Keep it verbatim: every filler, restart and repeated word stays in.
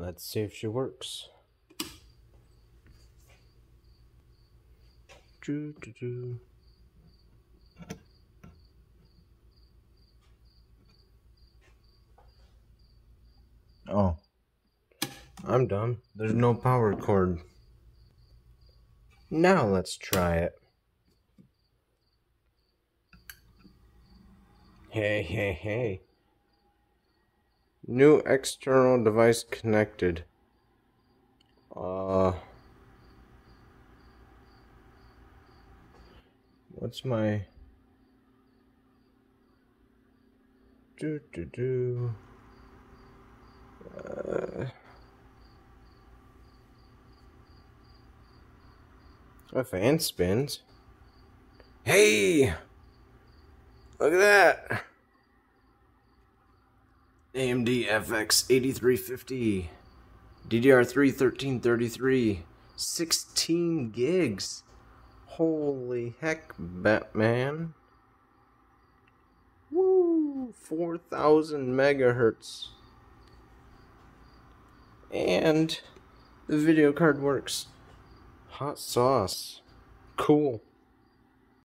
Let's see if she works. Doo, doo, doo. Oh, I'm dumb. There's no power cord. Now let's try it. Hey, hey, hey. New external device connected. Uh, what's my do do do? Uh, a fan spins. Hey, look at that. A M D F X eighty-three fifty, D D R three thirteen thirty-three, sixteen gigs. Holy heck, Batman. Woo, four thousand megahertz. And the video card works. Hot sauce. Cool.